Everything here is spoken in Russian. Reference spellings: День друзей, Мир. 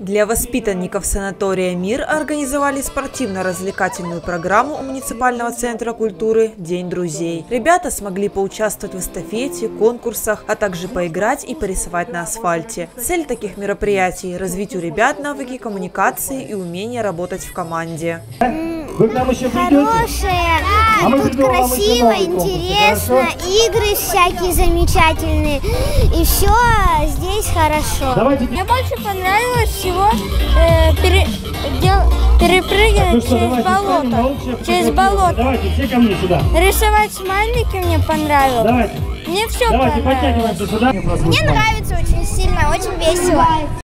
Для воспитанников санатория «Мир» организовали спортивно-развлекательную программу у муниципального центра культуры «День друзей». Ребята смогли поучаствовать в эстафете, конкурсах, а также поиграть и порисовать на асфальте. Цель таких мероприятий – развить у ребят навыки коммуникации и умение работать в команде. Вы к нам еще придете? Хорошие, да, тут красиво, интересно, игры всякие замечательные, и все здесь хорошо. Давайте. Мне больше понравилось всего перепрыгивать через болото. Давайте, все ко мне сюда. Рисовать смайлики мне понравилось. Давайте. Мне все понравилось. Мне нравится очень сильно, очень весело.